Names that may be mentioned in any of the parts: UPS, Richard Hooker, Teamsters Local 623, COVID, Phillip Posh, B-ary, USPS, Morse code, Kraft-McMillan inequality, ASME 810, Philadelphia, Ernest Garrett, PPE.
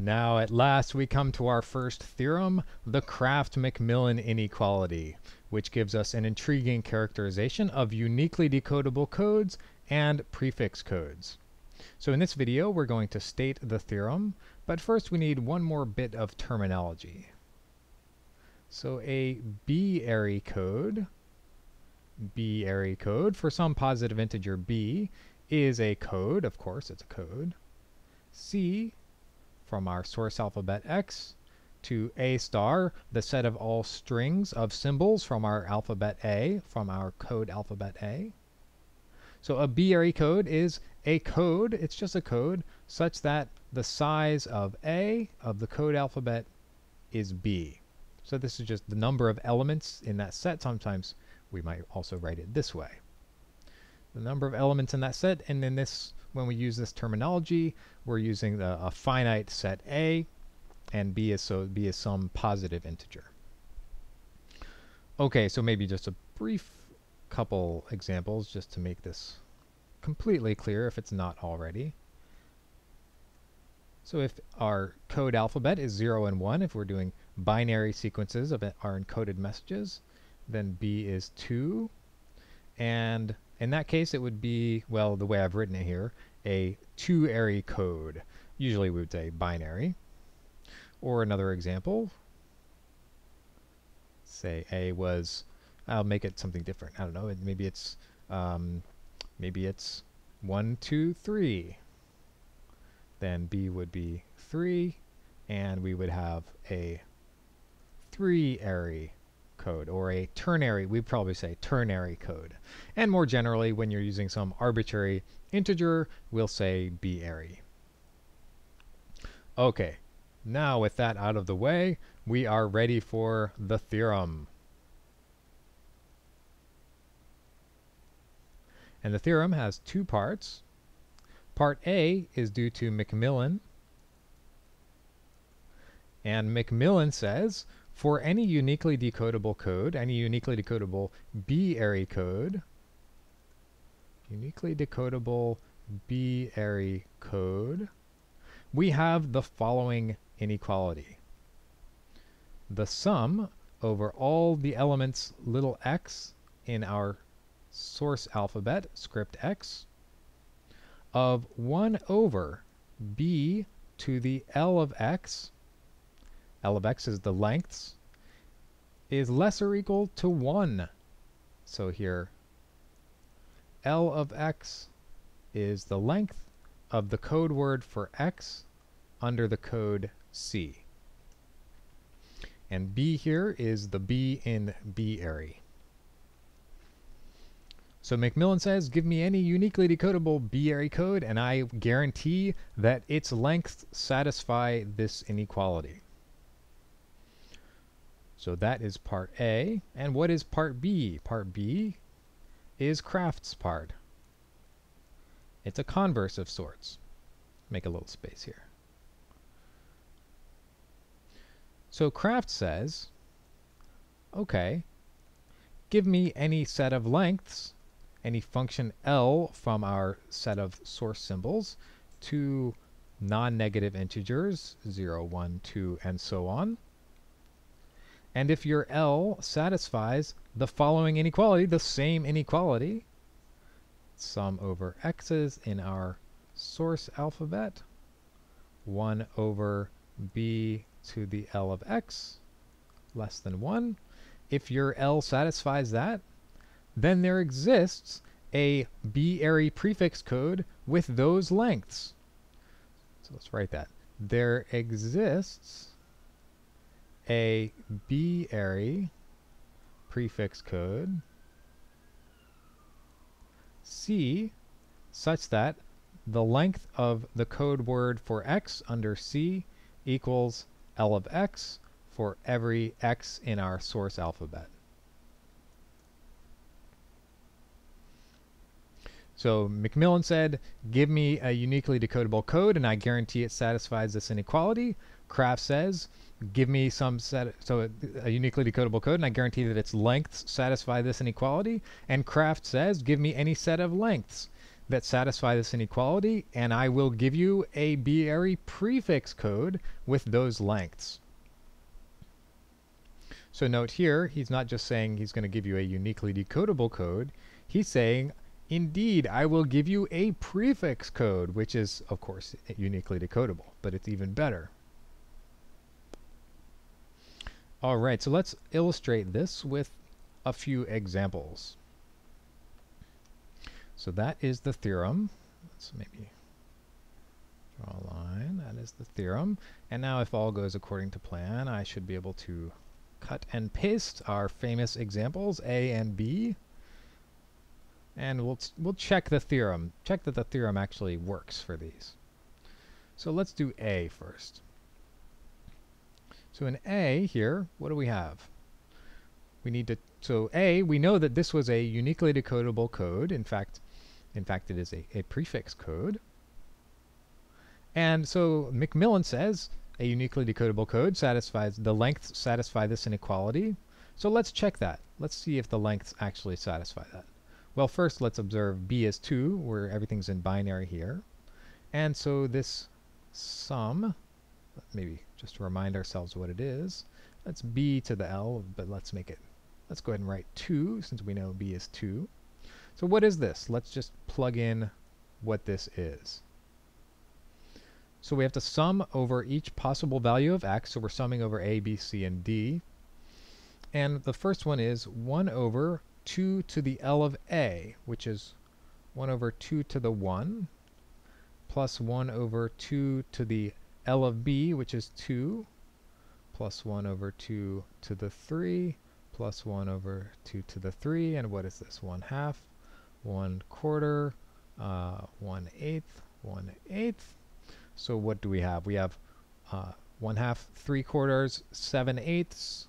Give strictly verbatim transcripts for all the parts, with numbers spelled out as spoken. Now at last we come to our first theorem, the Kraft-McMillan inequality, which gives us an intriguing characterization of uniquely decodable codes and prefix codes. So in this video we're going to state the theorem, but first we need one more bit of terminology. So a B-ary code, B-ary code for some positive integer B is a code, of course it's a code, C from our source alphabet X to A star, the set of all strings of symbols from our alphabet A, from our code alphabet A. So a B-ary code is a code, it's just a code, such that the size of A of the code alphabet is B. So this is just the number of elements in that set. Sometimes we might also write it this way. The number of elements in that set, and then this when we use this terminology, we're using the, a finite set A, and B is so B is some positive integer. Okay, so maybe just a brief couple examples just to make this completely clear if it's not already. So if our code alphabet is zero and one, if we're doing binary sequences of our encoded messages, then B is two, and in that case it would be, well, the way I've written it here, a two-ary code. Usually we would say binary. Or another example, say A was, I'll make it something different, I don't know, maybe it's um, maybe it's one, two, three. Then B would be three, and we would have a three-ary code, or a ternary, we'd probably say ternary code. And more generally, when you're using some arbitrary integer, we'll say B-ary. Okay, now with that out of the way, we are ready for the theorem. And the theorem has two parts. Part A is due to McMillan, and McMillan says, for any uniquely decodable code, any uniquely decodable B-ary code, uniquely decodable B-ary code, we have the following inequality. The sum over all the elements little x in our source alphabet, script X, of one over B to the L of X, L of X is the lengths, is less or equal to one. So here L of X is the length of the code word for X under the code C. And B here is the B in B-ary. So McMillan says, give me any uniquely decodable B-ary code and I guarantee that its lengths satisfy this inequality. So that is part A. And what is part B? Part B is Kraft's part. It's a converse of sorts. Make a little space here. So Kraft says, okay, give me any set of lengths, any function L from our set of source symbols to non-negative integers, zero, one, two, and so on. And if your L satisfies the following inequality, the same inequality, sum over x's in our source alphabet, one over B to the L of X, less than one. If your L satisfies that, then there exists a B-ary prefix code with those lengths. So let's write that. There exists a B-ary prefix code C such that the length of the code word for X under C equals L of X for every X in our source alphabet. So McMillan said, give me a uniquely decodable code and I guarantee it satisfies this inequality. Kraft says, give me some set, so a, a uniquely decodable code and I guarantee that its lengths satisfy this inequality. And Kraft says, give me any set of lengths. that satisfy this inequality, and I will give you a Berry prefix code with those lengths. So note here, he's not just saying he's going to give you a uniquely decodable code. He's saying, indeed, I will give you a prefix code, which is, of course, uniquely decodable, but it's even better. All right, so let's illustrate this with a few examples. So that is the theorem. Let's maybe draw a line. That is the theorem. And now if all goes according to plan, I should be able to cut and paste our famous examples A and B, and we'll we'll check the theorem, check that the theorem actually works for these. So let's do A first. So in A here, what do we have? We need to, so A, we know that this was a uniquely decodable code. In fact, in fact it is a, a prefix code. And so McMillan says, a uniquely decodable code satisfies, the lengths satisfy this inequality. So let's check that. Let's see if the lengths actually satisfy that. Well, first let's observe B is two, where everything's in binary here. And so this sum, maybe just to remind ourselves what it is, that's B to the L, but let's make it, let's go ahead and write two, since we know B is two. So what is this? Let's just plug in what this is. So we have to sum over each possible value of x, so we're summing over a, b, c, and d. And the first one is one over two to the L of a, which is one over two to the one, plus one over two to the L of b, which is two, plus one over two to the three, plus one over two to the three, and what is this? one half, one quarter, uh, one eighth, one eighth. So what do we have? We have uh, one half, three quarters, seven eighths,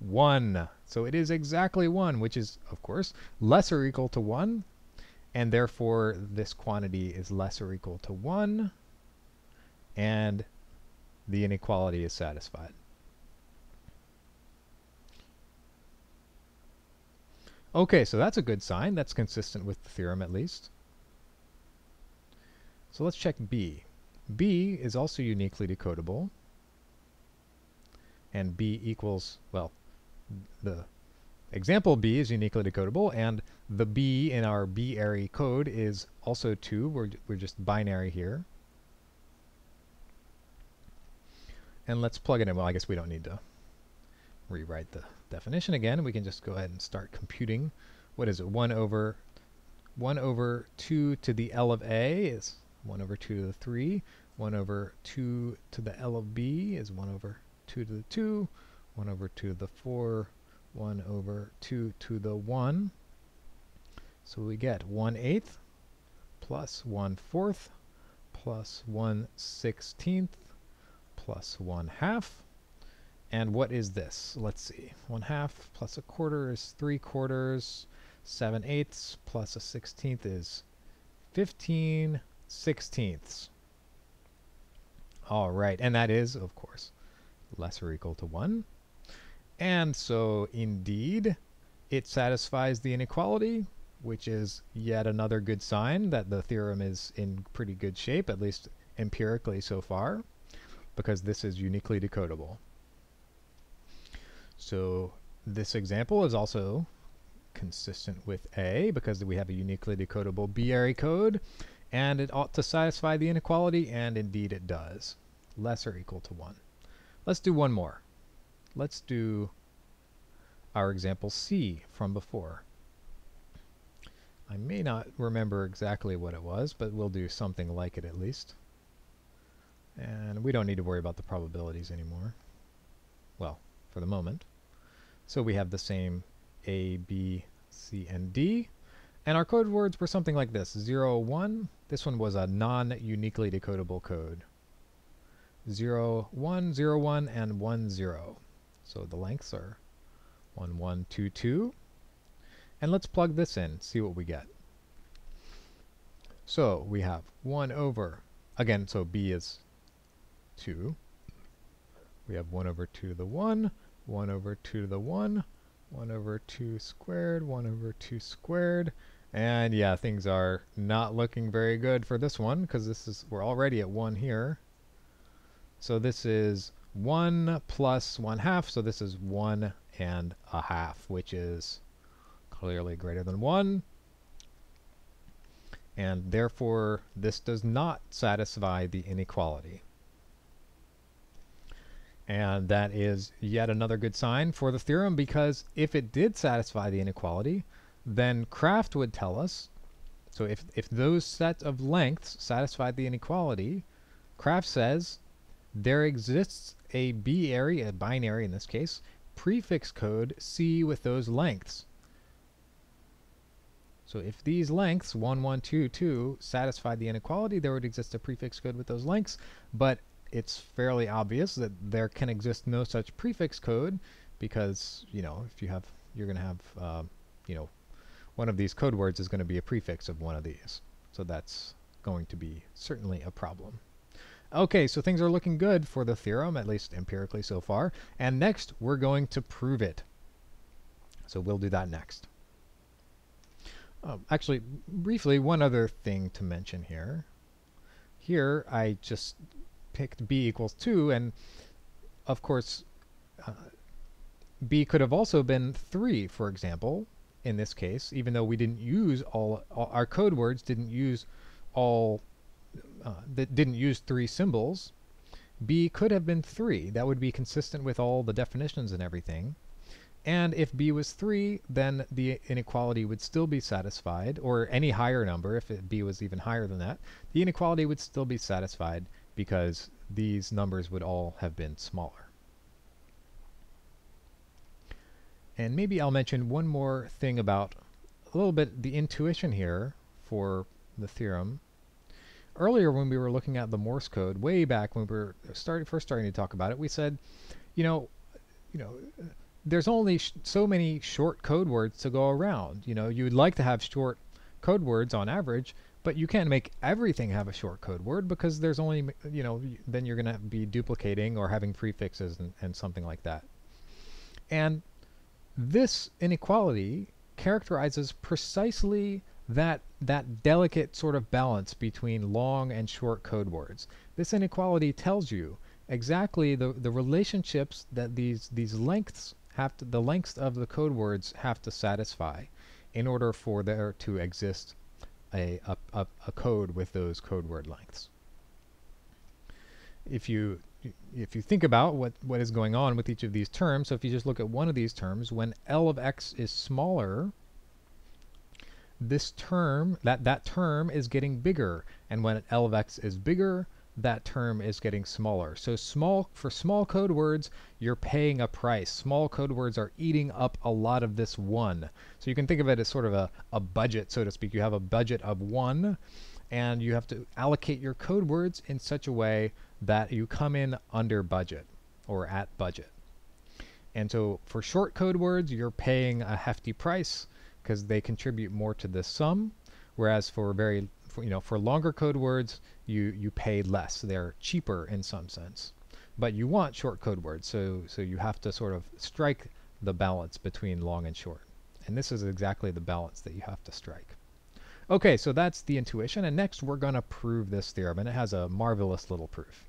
one. So it is exactly one, which is, of course, less or equal to one. And therefore, this quantity is less or equal to one. And the inequality is satisfied. OK, so that's a good sign. That's consistent with the theorem, at least. So let's check B. B is also uniquely decodable, and B equals, well, the example B is uniquely decodable, and the B in our Berry code is also two. We're, we're just binary here. And let's plug it in. Well, I guess we don't need to rewrite the definition again. We can just go ahead and start computing. What is it? one over, one over two to the L of A is one over two to the three, one over two to the L of b is one over two to the two, one over two to the four, one over two to the one. So we get one eighth plus one fourth plus one sixteenth plus one half. And what is this? Let's see. one half plus a quarter is three quarters, seven eighths plus a sixteenth is fifteen sixteenths. All right, and that is, of course, less or equal to one. And so, indeed, it satisfies the inequality, which is yet another good sign that the theorem is in pretty good shape, at least empirically so far, because this is uniquely decodable. So this example is also consistent with A, because we have a uniquely decodable Berry code. And it ought to satisfy the inequality, and indeed it does. Less or equal to one. Let's do one more. Let's do our example C from before. I may not remember exactly what it was, but we'll do something like it at least. And we don't need to worry about the probabilities anymore. Well, for the moment. So we have the same A, B, C, and D. And our code words were something like this. zero, one. This one was a non-uniquely decodable code. zero, one, zero, one, and one, zero. So the lengths are one, one, two, two. And let's plug this in, see what we get. So we have one over, again, so B is two. We have one over two to the one, one over two to the one, one over two squared, one over two squared, And yeah, things are not looking very good for this one, because this is, we're already at one here. So this is one plus one half, so this is one and a half, which is clearly greater than one. And therefore, this does not satisfy the inequality. And that is yet another good sign for the theorem, because if it did satisfy the inequality, then Kraft would tell us, so if, if those sets of lengths satisfied the inequality, Kraft says there exists a B area, a binary in this case, prefix code C with those lengths. So if these lengths, one, one, two, two, satisfied the inequality, there would exist a prefix code with those lengths, but it's fairly obvious that there can exist no such prefix code, because, you know, if you have, you're going to have, uh, you know, one of these code words is going to be a prefix of one of these. So that's going to be certainly a problem. Okay, so things are looking good for the theorem, at least empirically so far. And next, we're going to prove it. So we'll do that next. Um, actually, briefly, one other thing to mention here. Here, I just picked b equals two, and of course uh, b could have also been three, for example, in this case, even though we didn't use all, all our code words didn't use all uh, that didn't use three symbols. B could have been three. That would be consistent with all the definitions and everything. And if b was three, then the inequality would still be satisfied, or any higher number, if it, b was even higher than that, the inequality would still be satisfied, because these numbers would all have been smaller. And maybe I'll mention one more thing about a little bit the intuition here for the theorem. Earlier when we were looking at the Morse code, way back when we were start, first starting to talk about it, we said, you know, you know, there's only sh so many short code words to go around. You know, you'd like to have short code words on average, but you can't make everything have a short code word, because there's only, you know, then you're going to be duplicating or having prefixes and, and something like that. And this inequality characterizes precisely that, that delicate sort of balance between long and short code words. This inequality tells you exactly the, the relationships that these, these lengths have to, the lengths of the code words have to satisfy in order for there to exist A, a, a code with those code word lengths. If you if you think about what what is going on with each of these terms, so if you just look at one of these terms, when L of X is smaller, this term that that term is getting bigger, and when L of X is bigger, that term is getting smaller. So small for small code words, you're paying a price. Small code words are eating up a lot of this one. So you can think of it as sort of a, a budget, so to speak. You have a budget of one, and you have to allocate your code words in such a way that you come in under budget or at budget. And so for short code words, you're paying a hefty price because they contribute more to this sum, whereas for very you know, for longer code words, you, you pay less. They're cheaper in some sense. But you want short code words, so, so you have to sort of strike the balance between long and short. And this is exactly the balance that you have to strike. Okay, so that's the intuition, and next we're going to prove this theorem, and it has a marvelous little proof.